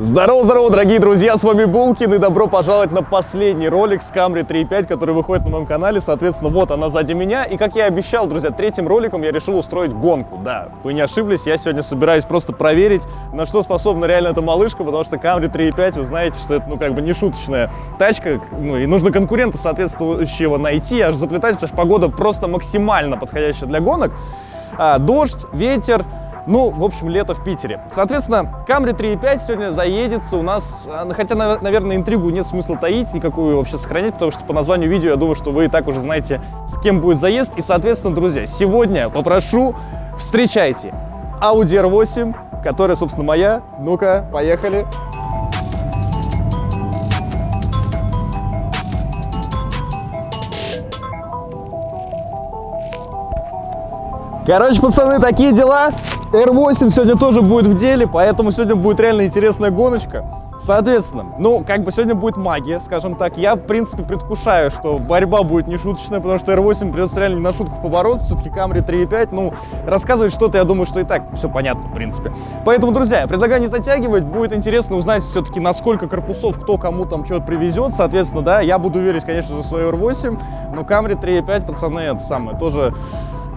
Здорово, дорогие друзья, с вами Булкин, и добро пожаловать на последний ролик с Camry 3.5, который выходит на моем канале. Соответственно, вот она сзади меня, и как я и обещал, друзья, третьим роликом я решил устроить гонку. Да, вы не ошиблись, я сегодня собираюсь просто проверить, на что способна реально эта малышка, потому что Camry 3.5, вы знаете, что это, ну, как бы не шуточная тачка, ну, и нужно конкурента соответствующего найти, аж заплетать, потому что погода просто максимально подходящая для гонок. Дождь, ветер. Ну, в общем, лето в Питере. Соответственно, Camry 3.5 сегодня заедется у нас, хотя, наверное, интригу нет смысла таить, никакую вообще сохранять, потому что по названию видео, я думаю, что вы и так уже знаете, с кем будет заезд. И, соответственно, друзья, сегодня попрошу, встречайте Audi R8, которая, собственно, моя. Ну-ка, поехали. Короче, пацаны, такие дела. R8 сегодня тоже будет в деле, поэтому сегодня будет реально интересная гоночка. Соответственно, ну, как бы сегодня будет магия, скажем так. Я, в принципе, предвкушаю, что борьба будет нешуточная, потому что R8 придется реально не на шутку побороться. Все-таки Camry 3.5, ну, рассказывать что-то, я думаю, что и так все понятно, в принципе. Поэтому, друзья, я предлагаю не затягивать. Будет интересно узнать все-таки, насколько корпусов, кто кому там что-то привезет. Соответственно, да, я буду верить, конечно же, в свою R8. Но Camry 3.5, пацаны, это самое, тоже...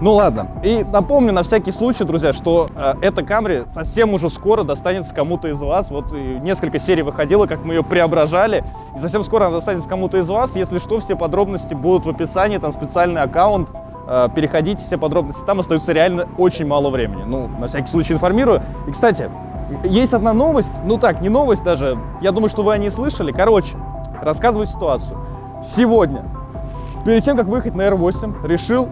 Ну ладно, и напомню на всякий случай, друзья, что эта Camry совсем уже скоро достанется кому-то из вас. Вот несколько серий выходило, как мы ее преображали, и совсем скоро она достанется кому-то из вас. Если что, все подробности будут в описании, там специальный аккаунт, переходите, все подробности там, остается реально очень мало времени. Ну, на всякий случай информирую. И, кстати, есть одна новость, ну так, не новость даже, я думаю, что вы о ней слышали. Короче, рассказываю ситуацию. Сегодня, перед тем, как выехать на R8, решил...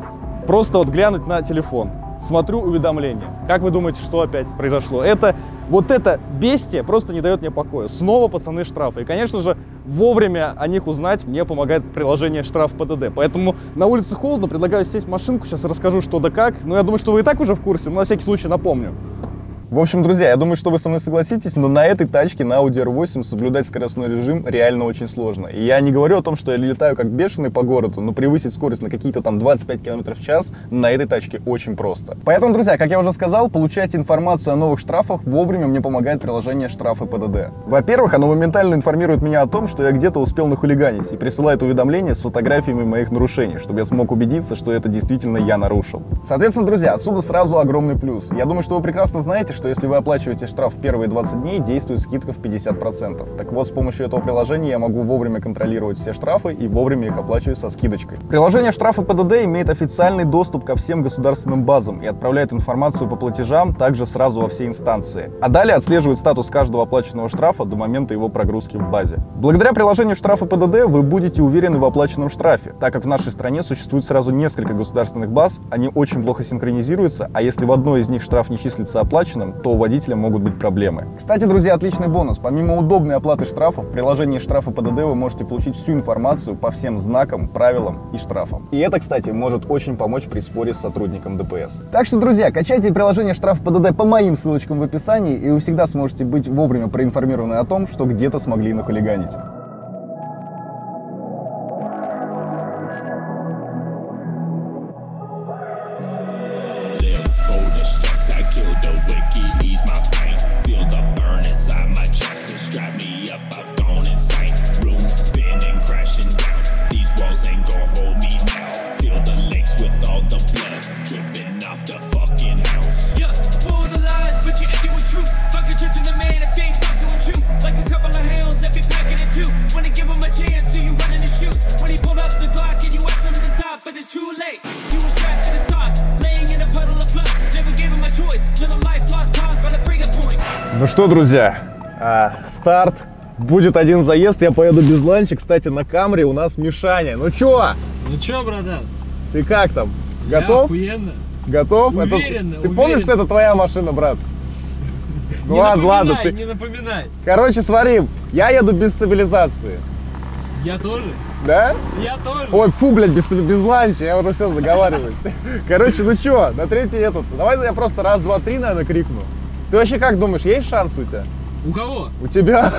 Просто вот глянуть на телефон, смотрю уведомления. Как вы думаете, что опять произошло? Это вот это бестия просто не дает мне покоя. Снова, пацаны, штрафы. И, конечно же, вовремя о них узнать мне помогает приложение «Штраф ПДД». Поэтому на улице холодно, предлагаю сесть в машинку, сейчас расскажу, что да как. Но я думаю, что вы и так уже в курсе, но на всякий случай напомню. В общем, друзья, я думаю, что вы со мной согласитесь, но на этой тачке, на Audi R8, соблюдать скоростной режим реально очень сложно. И я не говорю о том, что я летаю как бешеный по городу, но превысить скорость на какие-то там 25 км в час на этой тачке очень просто. Поэтому, друзья, как я уже сказал, получать информацию о новых штрафах вовремя мне помогает приложение «Штрафы ПДД». Во-первых, оно моментально информирует меня о том, что я где-то успел нахулиганить, и присылает уведомления с фотографиями моих нарушений, чтобы я смог убедиться, что это действительно я нарушил. Соответственно, друзья, отсюда сразу огромный плюс. Я думаю, что вы прекрасно знаете, что если вы оплачиваете штраф в первые 20 дней, действует скидка в 50%. Так вот, с помощью этого приложения я могу вовремя контролировать все штрафы и вовремя их оплачиваю со скидочкой. Приложение «Штрафы ПДД» имеет официальный доступ ко всем государственным базам и отправляет информацию по платежам также сразу во все инстанции. А далее отслеживает статус каждого оплаченного штрафа до момента его прогрузки в базе. Благодаря приложению «Штрафы ПДД» вы будете уверены в оплаченном штрафе, так как в нашей стране существует сразу несколько государственных баз, они очень плохо синхронизируются, а если в одной из них штраф не числится оплаченным, то у водителя могут быть проблемы. Кстати, друзья, отличный бонус. Помимо удобной оплаты штрафов, в приложении «Штрафы ПДД» вы можете получить всю информацию по всем знакам, правилам и штрафам. И это, кстати, может очень помочь при споре с сотрудником ДПС. Так что, друзья, качайте приложение «Штрафы ПДД» по моим ссылочкам в описании, и вы всегда сможете быть вовремя проинформированы о том, что где-то смогли нахулиганить. Ну что, друзья, старт, будет один заезд, я поеду без ланча, кстати, на Camry у нас Мишаня. Ну чё? Ну чё, братан? Ты как там? Готов? Охуенно. Готов? Уверенно, это... Ты помнишь, что это твоя машина, брат? Не напоминай, не напоминай. Короче, смотри, я еду без стабилизации. Я тоже? Да? Я тоже. Ой, фу, блядь, без ланча, я уже все заговариваюсь. Короче, ну чё, на третий этот, давай я просто раз, два, три, наверное, крикну. Ты вообще как думаешь, есть шанс у тебя? У кого? У тебя?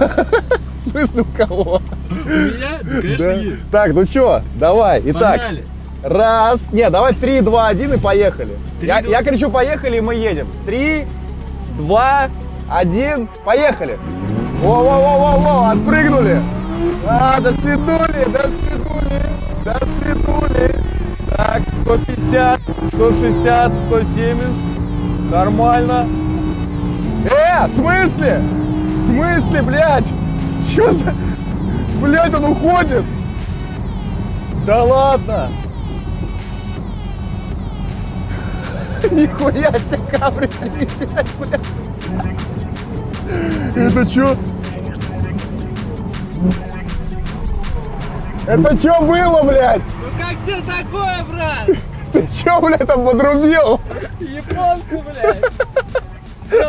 В смысле, у кого? У меня? Да, конечно, да. Есть. Так, ну чё, давай, итак. Погнали. Раз, не, давай 3, 2, 1 и поехали. 3, я кричу поехали, и мы едем. 3, 2, 1, поехали. Во-во-во-во-во, отпрыгнули. А, до свидули, до свидули, до свидули. Так, 150, 160, 170. Нормально. В смысле? В смысле, блядь? Чё за... Блядь, он уходит? Да ладно. Нихуя себе, Camry 3.5, блядь. Это чё? Это чё было, блядь? Ну как ты такое, брат? Ты чё, блядь, там подрубил? Японцы, блядь.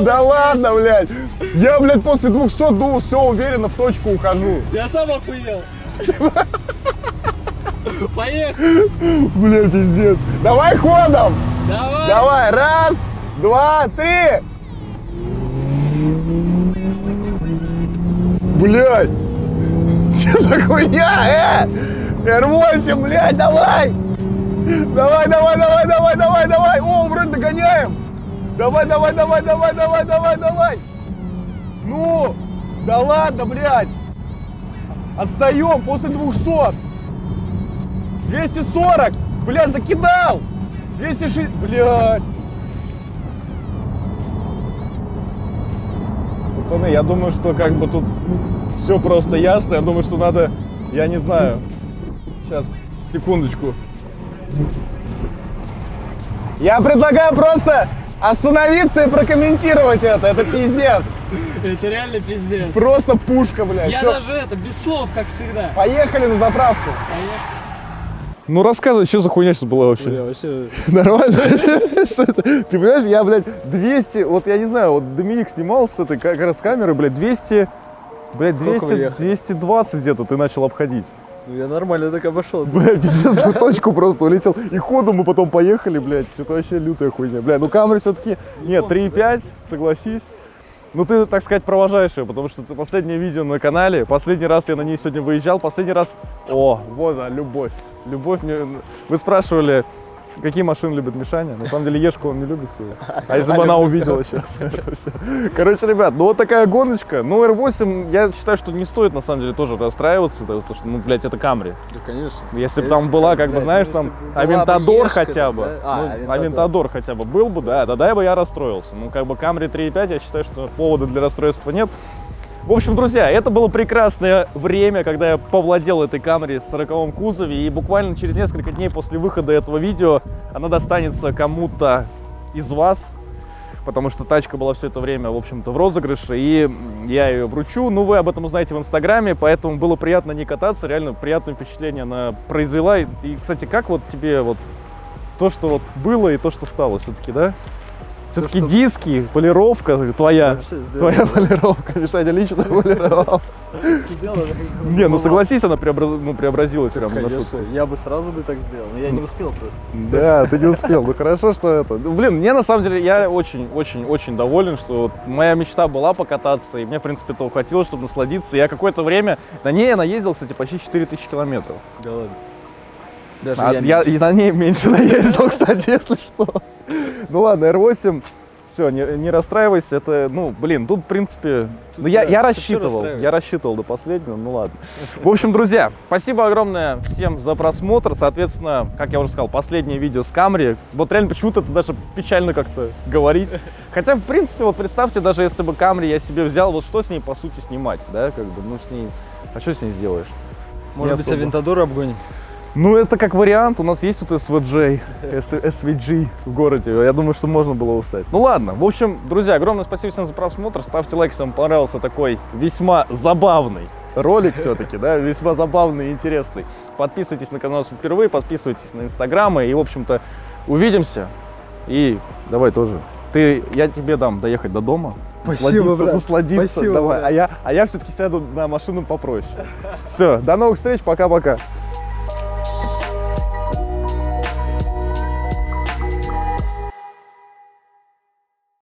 Да ладно, блядь. Я, блядь, после 200 думал, все уверенно в точку ухожу. Я сам охуел. Поехали. Блядь, пиздец. Давай ходом. Давай. Давай, раз, два, три. Блядь. Че за хуйня, R8, блядь, давай. Давай, давай, давай, давай, давай, давай. О, вроде догоняем. Давай, давай, давай, давай, давай, давай, давай. Ну, да ладно, блядь. Отстаем после 200. 240. Блядь, закидал. 206, блядь. Пацаны, я думаю, что как бы тут все просто ясно. Я думаю, что надо, я не знаю. Сейчас, секундочку. Я предлагаю просто остановиться и прокомментировать это. Это пиздец. Это реально пиздец. Просто пушка, блядь. Я даже это, без слов, как всегда. Поехали на заправку. Поехали. Ну рассказывай, что за хуйня сейчас была вообще? Бля, вообще... Нормально? Ты понимаешь, я, блядь, 200, вот я не знаю, вот Доминик снимал с этой как раз камеры, блядь, 200, блядь, 220 где-то ты начал обходить. Ну я нормально так обошел. Бля, пиздец, в точку просто улетел, и ходом мы потом поехали, блядь, что-то вообще лютая хуйня. Бля, ну Camry все-таки, нет, 3.5, согласись. Ну ты, так сказать, провожаешь ее, потому что ты последнее видео на канале, последний раз я на ней сегодня выезжал, последний раз... О, вот она, любовь. Любовь мне... Вы спрашивали, какие машины любит Мишаня? На самом деле, Ешку он не любит свою. А если бы она увидела сейчас это все. Короче, ребят, ну вот такая гоночка. Ну, R8, я считаю, что не стоит, на самом деле, тоже расстраиваться, потому что, ну, блядь, это Camry. Да, конечно. Если бы там была, как бы, знаешь, там, Aventador хотя бы. Aventador хотя бы был бы, да, тогда бы я расстроился. Ну, как бы, Camry 3.5, я считаю, что повода для расстройства нет. В общем, друзья, это было прекрасное время, когда я повладел этой Camry в 40-м кузове, и буквально через несколько дней после выхода этого видео она достанется кому-то из вас, потому что тачка была все это время, в общем-то, в розыгрыше, и я ее вручу. Ну, вы об этом узнаете в Инстаграме, поэтому было приятно не кататься, реально приятное впечатление она произвела. И, кстати, как вот тебе вот то, что вот было и то, что стало все-таки, да? Все-таки диски, полировка твоя, твоя полировка, Мишаня лично полировал. Не, ну согласись, она преобразилась прямо на шутку. Я бы сразу бы так сделал, но я не успел просто. Да, ты не успел, ну хорошо, что это. Блин, мне на самом деле, я очень-очень-очень доволен, что моя мечта была покататься, и мне, в принципе, этого хватило, чтобы насладиться. Я какое-то время на ней наездил, кстати, почти 4000 километров. Да ладно. Я на ней меньше наездил, кстати, если что. Ну ладно, R8, все, не расстраивайся, это, ну, блин, тут, в принципе, ну, я рассчитывал до последнего, ну ладно. В общем, друзья, спасибо огромное всем за просмотр, соответственно, как я уже сказал, последнее видео с Camry, вот реально почему-то это даже печально как-то говорить, хотя, в принципе, вот представьте, даже если бы Camry я себе взял, вот что с ней, по сути, снимать, да, как бы, ну, с ней, а что с ней сделаешь? Может быть, Aventador обгоним? Ну, это как вариант, у нас есть тут SVJ в городе, я думаю, что можно было устать. Ну ладно, в общем, друзья, огромное спасибо всем за просмотр, ставьте лайк, если вам понравился такой весьма забавный ролик все-таки, да, весьма забавный и интересный. Подписывайтесь на канал впервые, подписывайтесь на инстаграмы и, в общем-то, увидимся. И давай тоже, я тебе дам доехать до дома. Спасибо, брат. Насладиться, спасибо, давай, брат. А я все-таки сяду на машину попроще. Все, до новых встреч, пока-пока.